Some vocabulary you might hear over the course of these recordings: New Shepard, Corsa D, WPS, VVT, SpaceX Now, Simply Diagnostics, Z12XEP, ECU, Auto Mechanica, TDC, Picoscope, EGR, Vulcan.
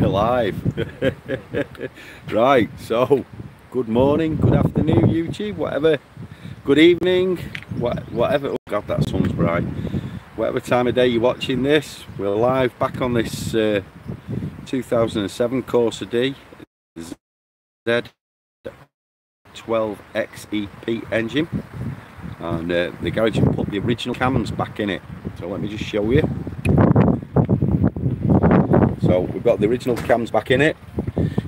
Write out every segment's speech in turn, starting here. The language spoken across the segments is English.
We're live. Right, so good morning, good afternoon, YouTube, whatever, good evening, whatever. Oh God, that sun's bright. Whatever time of day you're watching this, we're live back on this 2007 Corsa D Z12XEP engine, and the garage put the original cams back in it, so let me just show you. So we've got the original cams back in it.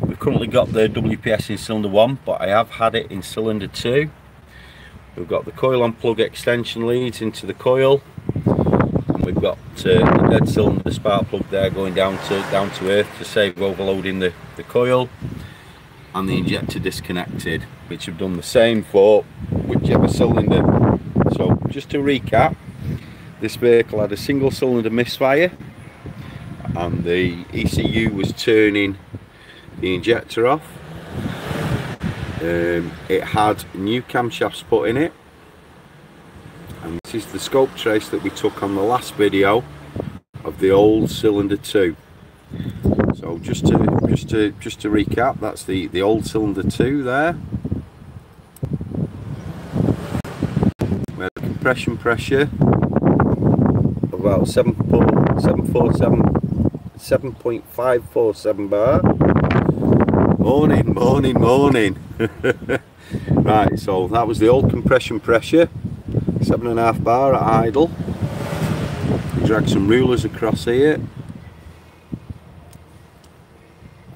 We've currently got the WPS in cylinder 1, but I have had it in cylinder 2. We've got the coil on plug extension leads into the coil, and we've got the dead cylinder spark plug there going down to earth to save overloading the coil, and the injector disconnected, which I've done the same for whichever cylinder. So just to recap, this vehicle had a single cylinder misfire, and the ECU was turning the injector off. It had new camshafts put in it, and this is the scope trace that we took on the last video of the old cylinder 2. So just to recap, that's the old cylinder 2 there. We had a compression pressure of about 7.747. 7.547 bar. Morning. Right, so that was the old compression pressure, 7.5 bar at idle. We drag some rulers across here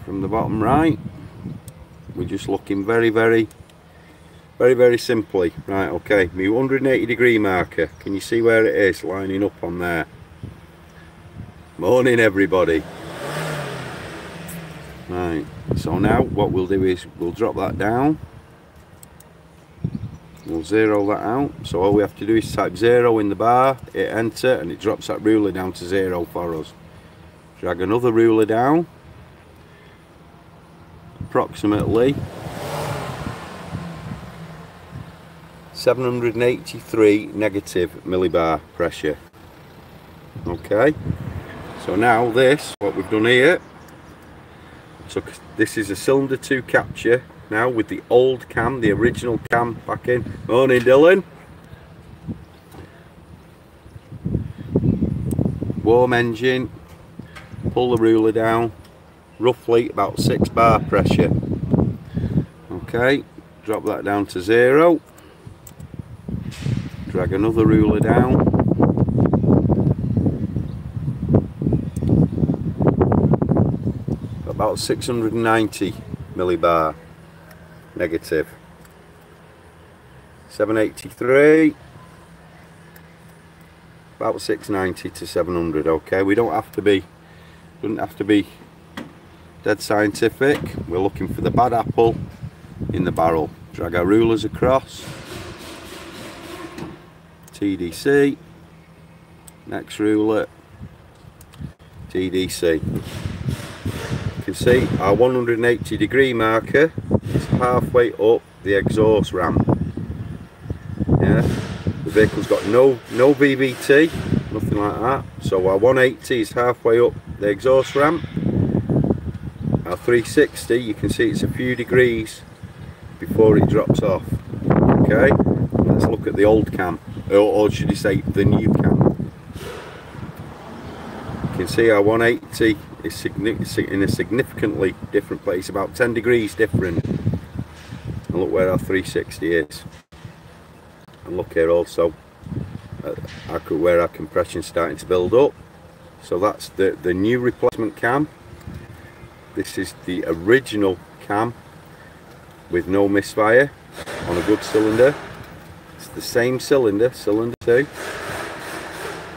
from the bottom right. We're just looking very, very simply. Right, okay, my 180 degree marker, can you see where it is lining up on there? Morning everybody. Right, so now what we'll do is we'll drop that down, we'll zero that out. So all we have to do is type 0 in the bar, hit enter, and it drops that ruler down to 0 for us. Drag another ruler down approximately 783 negative millibar pressure. Okay, so now this, what we've done here, so this is a cylinder 2 capture now with the old cam, the original cam back in. Morning Dylan. Warm engine, pull the ruler down, roughly about 6 bar pressure. Okay, drop that down to 0, drag another ruler down, about 690 millibar negative. 783, about 690 to 700. Okay, we don't have to be, doesn't have to be dead scientific. We're looking for the bad apple in the barrel. Drag our rulers across, TDC, next ruler, TDC. See, our 180 degree marker is halfway up the exhaust ramp. Yeah, the vehicle's got no VVT, nothing like that. So our 180 is halfway up the exhaust ramp. Our 360, you can see it's a few degrees before it drops off. Okay, let's look at the old cam, or should you say the new cam. You can see our 180 is in a significantly different place, about 10 degrees different. And look where our 360 is, and look here also where our compression's starting to build up. So that's the new replacement cam. This is the original cam with no misfire on a good cylinder. It's the same cylinder, cylinder 2,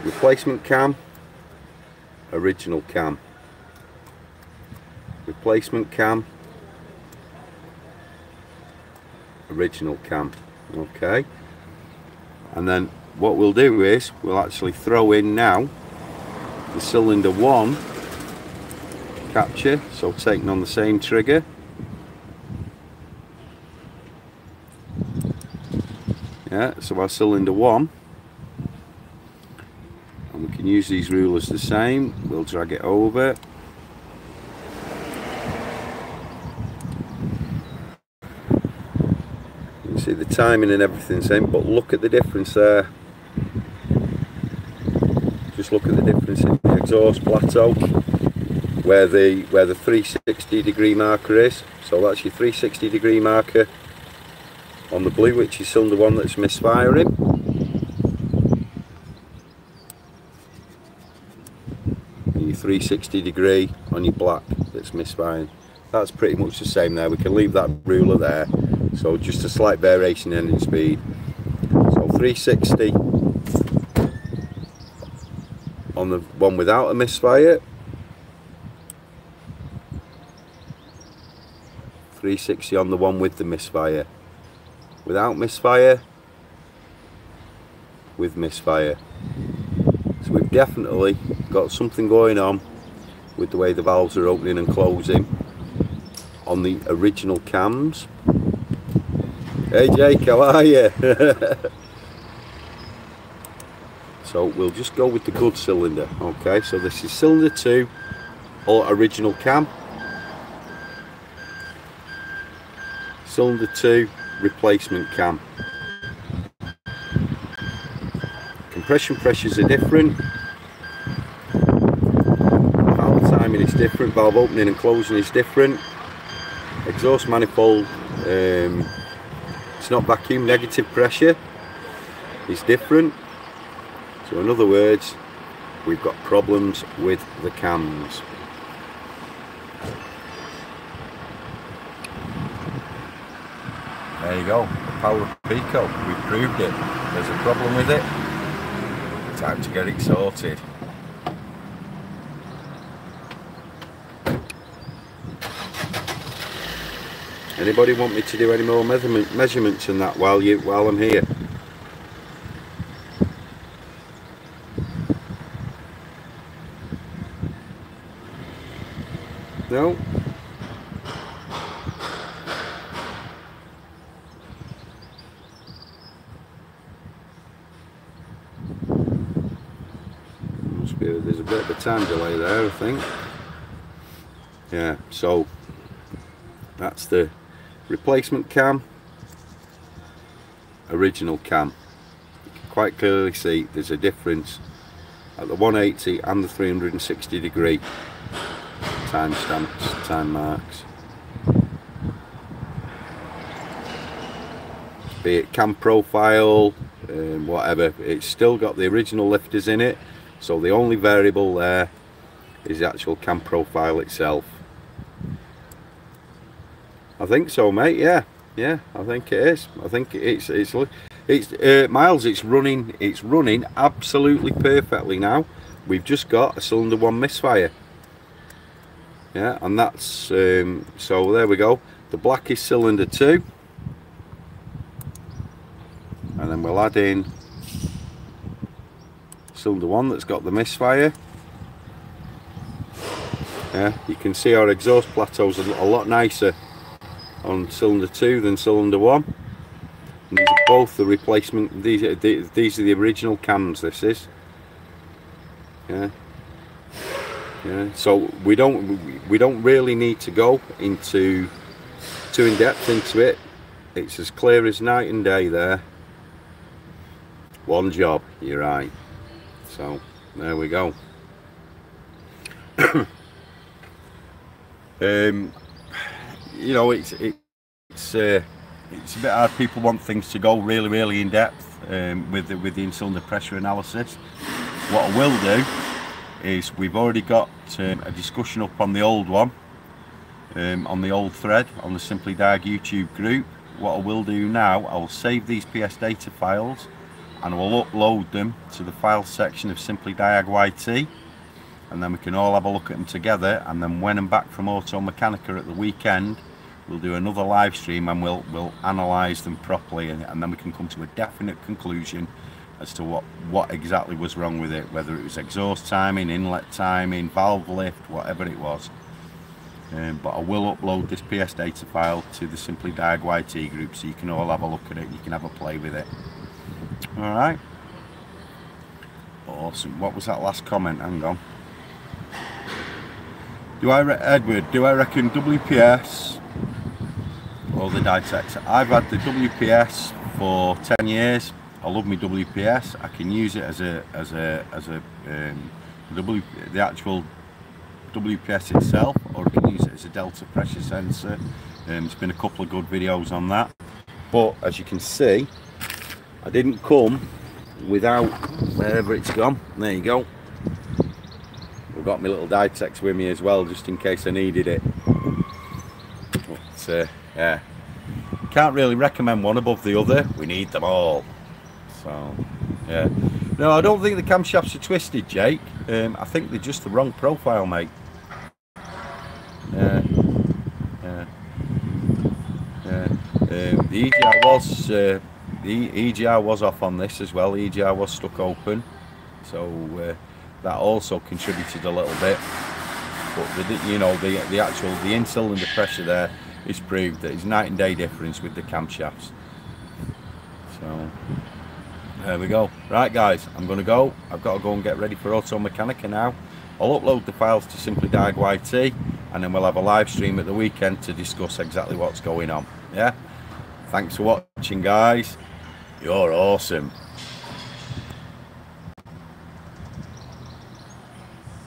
replacement cam, original cam, replacement cam, original cam. Okay, and then what we'll do is we'll actually throw in now the cylinder 1 capture, so taking on the same trigger, yeah, so our cylinder 1, and we can use these rulers the same. We'll drag it over, Obviously the timing and everything's in, but look at the difference there. Just look at the difference in the exhaust plateau where the 360 degree marker is. So that's your 360 degree marker on the blue, which is cylinder one that's misfiring. And your 360 degree on your black that's misfiring. That's pretty much the same there. We can leave that ruler there. So just a slight variation in engine speed. So 360 on the one without a misfire, 360 on the one with the misfire. Without misfire, with misfire. So we've definitely got something going on with the way the valves are opening and closing on the original cams. Hey Jake, how are you? So we'll just go with the good cylinder. Okay, so this is cylinder 2 or original cam. Cylinder 2 replacement cam. Compression pressures are different. Valve timing is different. Valve opening and closing is different. Exhaust manifold, it's not vacuum, negative pressure is different. So in other words, we've got problems with the cams. There you go, the power of Pico, we've proved it. There's a problem with it, time to get it sorted. Anybody want me to do any more measurements in that while I'm here? No? Must be, there's a bit of a time delay there, I think. Yeah, so that's the replacement cam, original cam. You can quite clearly see there's a difference at the 180 and the 360 degree time stamps, time marks. Be it cam profile, whatever, it's still got the original lifters in it, so the only variable there is the actual cam profile itself. I think so, mate. Yeah, I think it is. I think it's Miles, it's running absolutely perfectly now. We've just got a cylinder 1 misfire. Yeah, and that's so there we go. The black is cylinder 2, and then we'll add in cylinder 1 that's got the misfire. Yeah, you can see our exhaust plateaus are a lot nicer on cylinder 2 than cylinder 1. And these are both the replacement, these are the original cams, this is. Yeah, so we don't really need to go into too in depth into it. It's as clear as night and day there. One job, you're right. So there we go. You know, it's a bit hard. People want things to go really in depth with the in-cylinder pressure analysis. What I will do is we've already got a discussion up on the old one, on the old thread on the Simply Diag YouTube group. What I will do now, I'll save these PS data files and I will upload them to the file section of Simply Diag YT. And then we can all have a look at them together, and then when I'm back from Auto Mechanica at the weekend, we'll do another live stream and we'll analyse them properly, and then we can come to a definite conclusion as to what exactly was wrong with it, whether it was exhaust timing, inlet timing, valve lift, whatever it was. But I will upload this PS data file to the Simply Diag YT group so you can all have a look at it and you can have a play with it. Alright. Awesome. What was that last comment? Hang on. Do I reckon WPS all the dissects. I've had the WPS for 10 years. I love my WPS. I can use it as the actual WPS itself, or I can use it as a delta pressure sensor. There's been a couple of good videos on that. But as you can see, I didn't come without, wherever it's gone, there you go. I've got my little Ditex with me as well, just in case I needed it. But yeah, can't really recommend one above the other. We need them all. So yeah, no, I don't think the camshafts are twisted, Jake. I think they're just the wrong profile, mate. The EGR was off on this as well. EGR was stuck open, so that also contributed a little bit. But the, you know, the in-cylinder pressure there is proved that it's night and day difference with the camshafts. So there we go. Right, guys, I'm going to go. I've got to go and get ready for Auto Mechanica now. I'll upload the files to Simply Diag YT, and then we'll have a live stream at the weekend to discuss exactly what's going on. Yeah. Thanks for watching, guys. You're awesome.